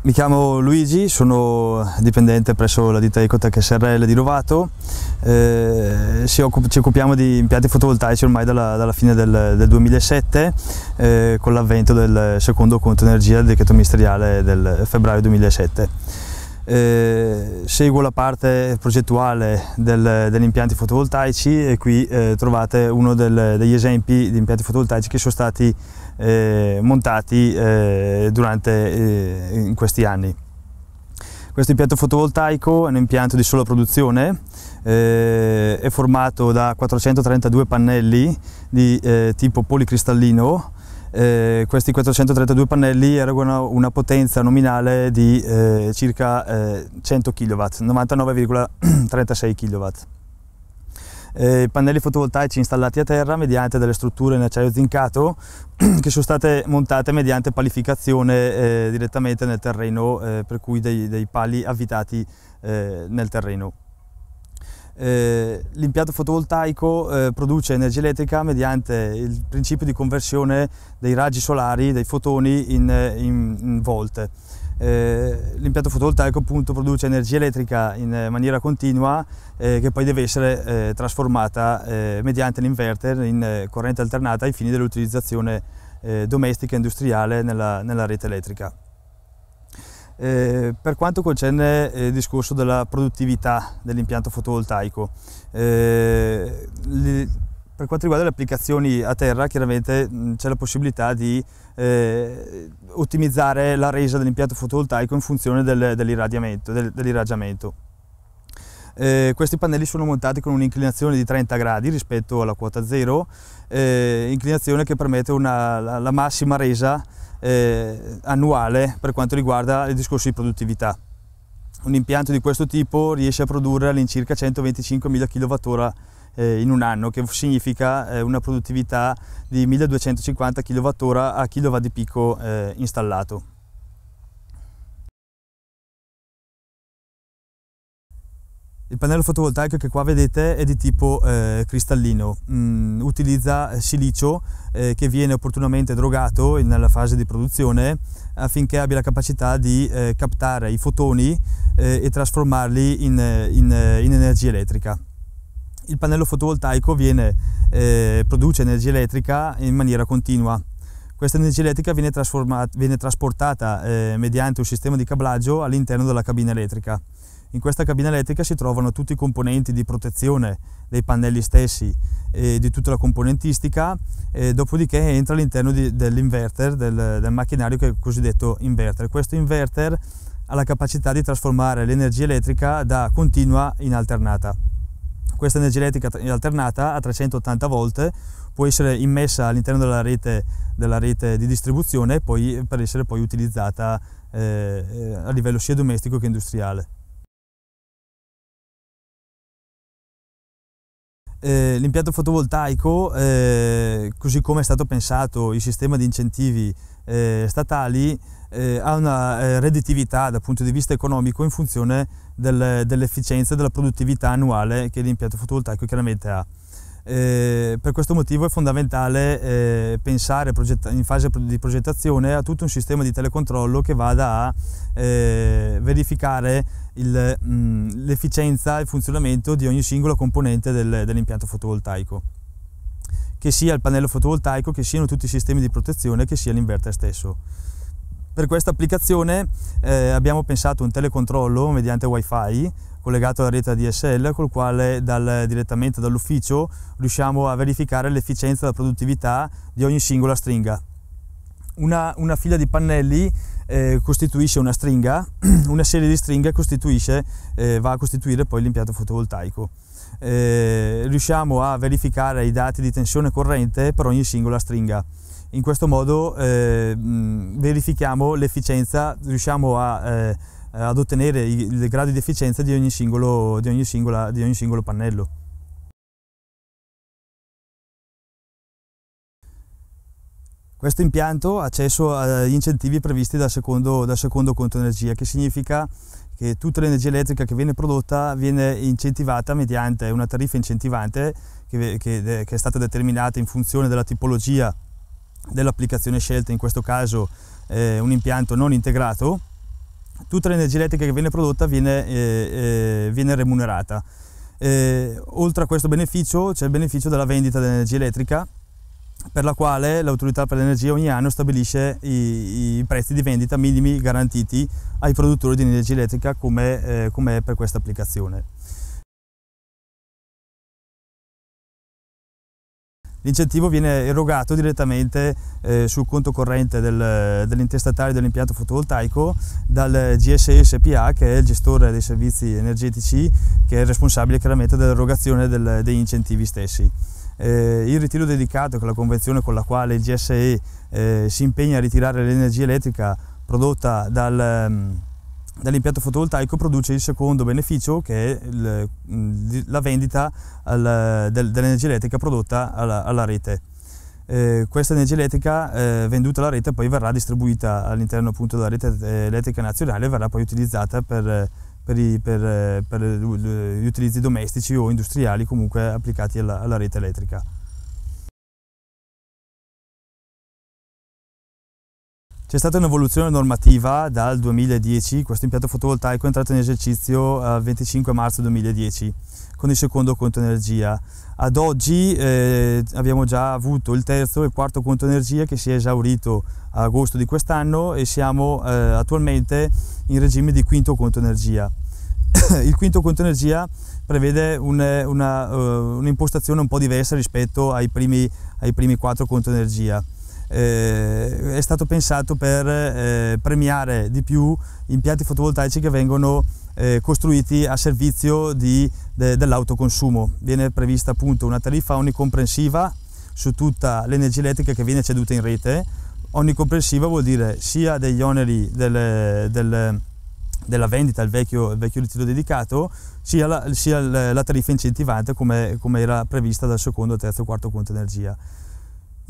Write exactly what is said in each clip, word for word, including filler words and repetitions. Mi chiamo Luigi, sono dipendente presso la ditta Ecoteck S R L di Rovato. Eh, ci occupiamo di impianti fotovoltaici ormai dalla, dalla fine del, del duemilasette, eh, con l'avvento del secondo conto energia del decreto ministeriale del febbraio duemilasette. Eh, seguo la parte progettuale del, degli impianti fotovoltaici e qui eh, trovate uno del, degli esempi di impianti fotovoltaici che sono stati Eh, montati eh, durante eh, in questi anni. Questo impianto fotovoltaico è un impianto di sola produzione, eh, è formato da quattrocentotrentadue pannelli di eh, tipo policristallino. Eh, questi quattrocentotrentadue pannelli erogano una potenza nominale di eh, circa eh, cento chilowatt, novantanove virgola trentasei chilowatt. I pannelli fotovoltaici installati a terra mediante delle strutture in acciaio zincato che sono state montate mediante palificazione eh, direttamente nel terreno, eh, per cui dei, dei pali avvitati eh, nel terreno. Eh, l'impianto fotovoltaico eh, produce energia elettrica mediante il principio di conversione dei raggi solari, dei fotoni, in, in, in volt. Eh, l'impianto fotovoltaico appunto produce energia elettrica in maniera continua, eh, che poi deve essere eh, trasformata eh, mediante l'inverter in eh, corrente alternata ai fini dell'utilizzazione eh, domestica e industriale nella, nella rete elettrica. Eh, per quanto concerne eh, il discorso della produttività dell'impianto fotovoltaico, eh, li, per quanto riguarda le applicazioni a terra, chiaramente c'è la possibilità di eh, ottimizzare la resa dell'impianto fotovoltaico in funzione del, dell'irradiamento, del, dell'irraggiamento. Eh, questi pannelli sono montati con un'inclinazione di trenta gradi rispetto alla quota zero, eh, inclinazione che permette una, la, la massima resa eh, annuale per quanto riguarda il discorso di produttività. Un impianto di questo tipo riesce a produrre all'incirca centoventicinquemila kilowattora in un anno, che significa una produttività di milleduecentocinquanta kilowattora a kilowatt di picco installato. Il pannello fotovoltaico che qua vedete è di tipo eh, cristallino, mm, utilizza silicio eh, che viene opportunamente drogato nella fase di produzione affinché abbia la capacità di eh, captare i fotoni eh, e trasformarli in, in, in energia elettrica. Il pannello fotovoltaico viene, eh, produce energia elettrica in maniera continua. Questa energia elettrica viene, viene trasportata eh, mediante un sistema di cablaggio all'interno della cabina elettrica. In questa cabina elettrica si trovano tutti i componenti di protezione dei pannelli stessi e di tutta la componentistica, e dopodiché entra all'interno dell'inverter, del, del macchinario che è il cosiddetto inverter. Questo inverter ha la capacità di trasformare l'energia elettrica da continua in alternata. Questa energia elettrica alternata a trecentottanta volt può essere immessa all'interno della rete, della rete di distribuzione poi, per essere poi utilizzata eh, a livello sia domestico che industriale. Eh, l'impianto fotovoltaico, eh, così come è stato pensato il sistema di incentivi eh, statali, eh, ha una eh, redditività dal punto di vista economico in funzione del, dell'efficienza e della produttività annuale che l'impianto fotovoltaico chiaramente ha. Eh, per questo motivo è fondamentale eh, pensare in fase di progettazione a tutto un sistema di telecontrollo che vada a eh, verificare l'efficienza e il funzionamento di ogni singola componente del, dell'impianto fotovoltaico, che sia il pannello fotovoltaico, che siano tutti i sistemi di protezione, che sia l'inverter stesso. Per questa applicazione eh, abbiamo pensato un telecontrollo mediante wifi collegato alla rete A D S L, col quale dal, direttamente dall'ufficio riusciamo a verificare l'efficienza e la produttività di ogni singola stringa. Una, una fila di pannelli eh, costituisce una stringa, una serie di stringhe costituisce, eh, va a costituire poi l'impianto fotovoltaico. Eh, riusciamo a verificare i dati di tensione corrente per ogni singola stringa. In questo modo eh, verifichiamo l'efficienza, riusciamo a eh, ad ottenere il grado di efficienza di ogni singolo, di ogni singola, di ogni singolo pannello. Questo impianto ha accesso agli incentivi previsti dal secondo, dal secondo conto energia, che significa che tutta l'energia elettrica che viene prodotta viene incentivata mediante una tariffa incentivante che, che, che è stata determinata in funzione della tipologia dell'applicazione scelta, in questo caso eh, un impianto non integrato, tutta l'energia elettrica che viene prodotta viene, eh, eh, viene remunerata. Eh, oltre a questo beneficio c'è il beneficio della vendita dell'energia elettrica, per la quale l'autorità per l'energia ogni anno stabilisce i, i prezzi di vendita minimi garantiti ai produttori di energia elettrica, come eh, come è per questa applicazione. L'incentivo viene erogato direttamente eh, sul conto corrente del, dell'intestatario dell'impianto fotovoltaico dal G S E S P A, che è il gestore dei servizi energetici, che è responsabile chiaramente dell'erogazione del, degli incentivi stessi. Eh, il ritiro dedicato, che è la convenzione con la quale il G S E eh, si impegna a ritirare l'energia elettrica prodotta dal, dall'impianto fotovoltaico, produce il secondo beneficio, che è il, la vendita al, del, dell'energia elettrica prodotta alla, alla rete. Eh, questa energia elettrica eh, venduta alla rete poi verrà distribuita all'interno della rete elettrica nazionale e verrà poi utilizzata per, per, i, per, per gli utilizzi domestici o industriali, comunque applicati alla, alla rete elettrica. C'è stata un'evoluzione normativa dal duemiladieci, questo impianto fotovoltaico è entrato in esercizio il venticinque marzo duemiladieci con il secondo conto energia. Ad oggi eh, abbiamo già avuto il terzo e il quarto conto energia, che si è esaurito a agosto di quest'anno, e siamo eh, attualmente in regime di quinto conto energia. Il quinto conto energia prevede un'impostazione un, uh, un po' diversa rispetto ai primi, ai primi quattro conto energia. Eh, è stato pensato per eh, premiare di più impianti fotovoltaici che vengono eh, costruiti a servizio de, dell'autoconsumo. Viene prevista appunto una tariffa onnicomprensiva su tutta l'energia elettrica che viene ceduta in rete. Onnicomprensiva vuol dire sia degli oneri del, del, della vendita, il vecchio, il vecchio ritiro dedicato, sia la, sia la tariffa incentivante, come, come era prevista dal secondo, terzo e quarto conto energia.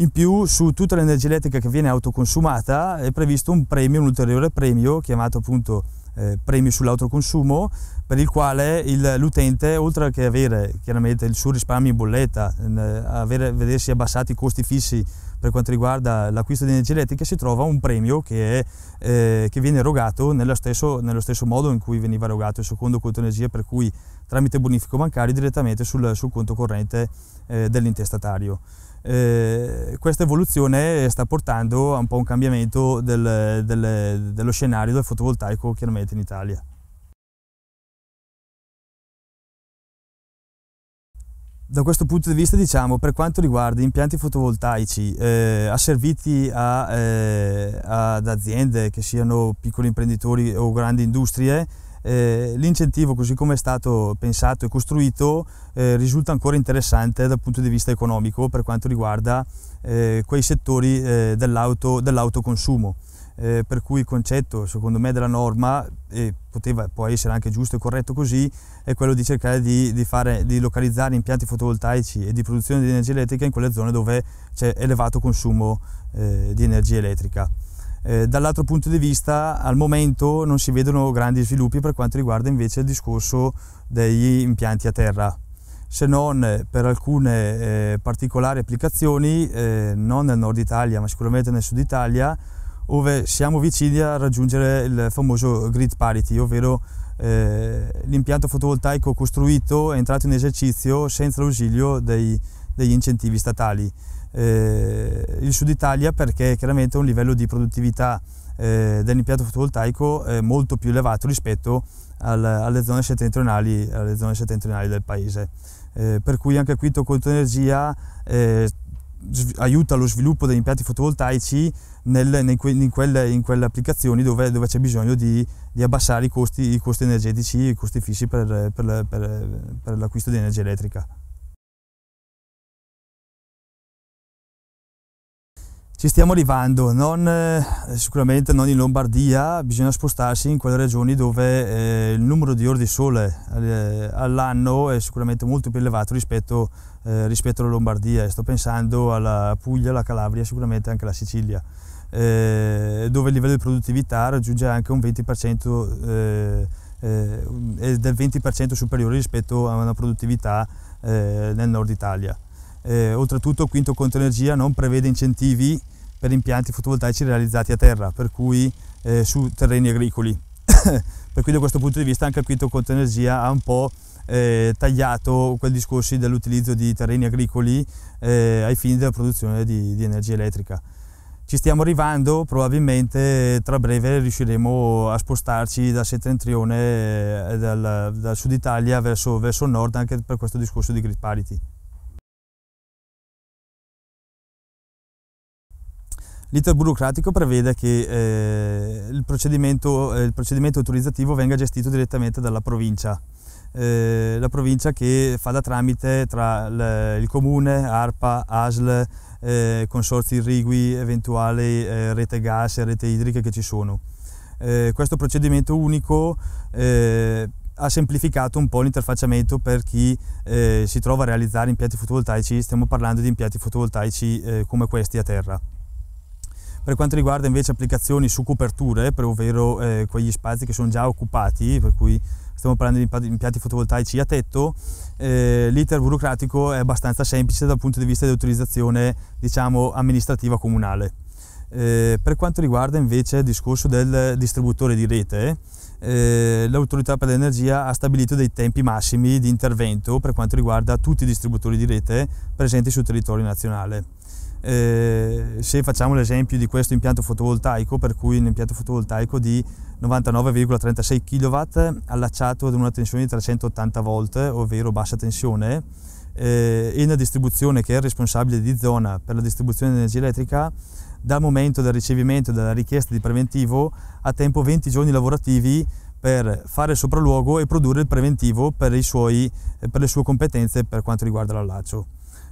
In più, su tutta l'energia elettrica che viene autoconsumata è previsto un premio, un ulteriore premio, chiamato appunto eh, premio sull'autoconsumo, per il quale l'utente, oltre che avere chiaramente il suo risparmio in bolletta, eh, avere, vedersi abbassati i costi fissi per quanto riguarda l'acquisto di energia elettrica, si trova un premio che, è, eh, che viene erogato nello stesso, nello stesso modo in cui veniva erogato il secondo conto energia, per cui tramite bonifico bancario direttamente sul, sul conto corrente eh, dell'intestatario. Eh, questa evoluzione sta portando a un po' un cambiamento del, del, dello scenario del fotovoltaico chiaramente in Italia. Da questo punto di vista, diciamo, per quanto riguarda impianti fotovoltaici eh, asserviti a, eh, ad aziende che siano piccoli imprenditori o grandi industrie, Eh, l'incentivo, così come è stato pensato e costruito, eh, risulta ancora interessante dal punto di vista economico per quanto riguarda eh, quei settori eh, dell'auto, dell'autoconsumo, eh, per cui il concetto, secondo me, della norma, e poteva poi essere anche giusto e corretto così, è quello di cercare di, di, fare, di localizzare impianti fotovoltaici e di produzione di energia elettrica in quelle zone dove c'è elevato consumo eh, di energia elettrica. Eh, dall'altro punto di vista, al momento non si vedono grandi sviluppi per quanto riguarda invece il discorso degli impianti a terra, se non per alcune eh, particolari applicazioni, eh, non nel nord Italia ma sicuramente nel sud Italia, dove siamo vicini a raggiungere il famoso grid parity, ovvero eh, l'impianto fotovoltaico costruito è entrato in esercizio senza l'ausilio dei, degli incentivi statali. Eh, il sud Italia, perché chiaramente ha un livello di produttività eh, dell'impianto fotovoltaico eh, molto più elevato rispetto al, alle, zone settentrionali, alle zone settentrionali del paese, eh, per cui anche qui il conto energia eh, aiuta lo sviluppo degli impianti fotovoltaici nel, nei, in, quelle, in quelle applicazioni dove, dove c'è bisogno di, di abbassare i costi, i costi energetici, i costi fissi per, per, per, per l'acquisto di energia elettrica. Ci stiamo arrivando, non, eh, sicuramente non in Lombardia, bisogna spostarsi in quelle regioni dove eh, il numero di ore di sole eh, all'anno è sicuramente molto più elevato rispetto, eh, rispetto alla Lombardia. Sto pensando alla Puglia, alla Calabria, sicuramente anche alla Sicilia, eh, dove il livello di produttività raggiunge anche un venti per cento, eh, eh, è del venti per cento superiore rispetto a una produttività eh, nel nord Italia. Eh, oltretutto il quinto conto energia non prevede incentivi per impianti fotovoltaici realizzati a terra, per cui eh, su terreni agricoli, Per cui da questo punto di vista anche qui Toccontenergia ha un po' eh, tagliato quei discorsi dell'utilizzo di terreni agricoli eh, ai fini della produzione di, di energia elettrica. Ci stiamo arrivando, probabilmente tra breve riusciremo a spostarci dal settentrione, eh, dal, dal sud Italia verso, verso nord, anche per questo discorso di grid parity. L'iter burocratico prevede che eh, il, procedimento, eh, il procedimento autorizzativo venga gestito direttamente dalla provincia, eh, la provincia che fa da tramite tra le, il comune, ARPA, A S L, eh, consorzi irrigui, eventuali eh, rete gas e rete idriche che ci sono. Eh, questo procedimento unico eh, ha semplificato un po' l'interfacciamento per chi eh, si trova a realizzare impianti fotovoltaici. Stiamo parlando di impianti fotovoltaici eh, come questi a terra. Per quanto riguarda invece applicazioni su coperture, per ovvero eh, quegli spazi che sono già occupati, per cui stiamo parlando di impianti fotovoltaici a tetto, eh, l'iter burocratico è abbastanza semplice dal punto di vista di autorizzazione, diciamo, amministrativa comunale. Eh, per quanto riguarda invece il discorso del distributore di rete, eh, l'Autorità per l'Energia ha stabilito dei tempi massimi di intervento per quanto riguarda tutti i distributori di rete presenti sul territorio nazionale. Eh, se facciamo l'esempio di questo impianto fotovoltaico, per cui un impianto fotovoltaico di novantanove virgola trentasei chilowatt allacciato ad una tensione di trecentottanta volt, ovvero bassa tensione, eh, e una distribuzione che è responsabile di zona per la distribuzione di energia elettrica, dal momento del ricevimento della richiesta di preventivo ha tempo venti giorni lavorativi per fare il sopralluogo e produrre il preventivo per, i suoi, per le sue competenze per quanto riguarda l'allaccio.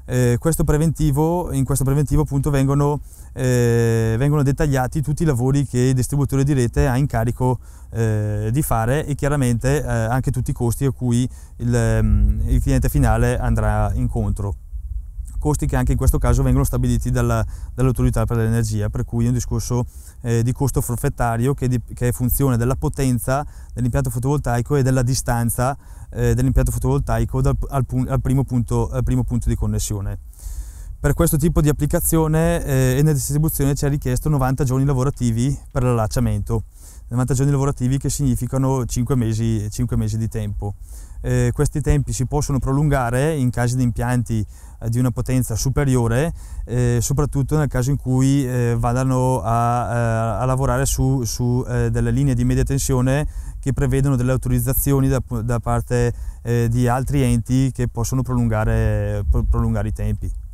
Eh, questo preventivo, in questo preventivo appunto vengono, eh, vengono dettagliati tutti i lavori che il distributore di rete ha in carico eh, di fare e chiaramente eh, anche tutti i costi a cui il, il cliente finale andrà incontro. Costi che anche in questo caso vengono stabiliti dalla, dall'Autorità per l'Energia, per cui è un discorso eh, di costo forfettario che, di, che è funzione della potenza dell'impianto fotovoltaico e della distanza dell'impianto fotovoltaico dal, al, al, primo punto, al primo punto di connessione. Per questo tipo di applicazione eh, e nella distribuzione ci è richiesto novanta giorni lavorativi per l'allacciamento, novanta giorni lavorativi che significano cinque mesi, cinque mesi di tempo. Eh, questi tempi si possono prolungare in caso di impianti eh, di una potenza superiore, eh, soprattutto nel caso in cui eh, vadano a, a, a lavorare su, su eh, delle linee di media tensione che prevedono delle autorizzazioni da, da parte eh, di altri enti che possono prolungare, prolungare i tempi.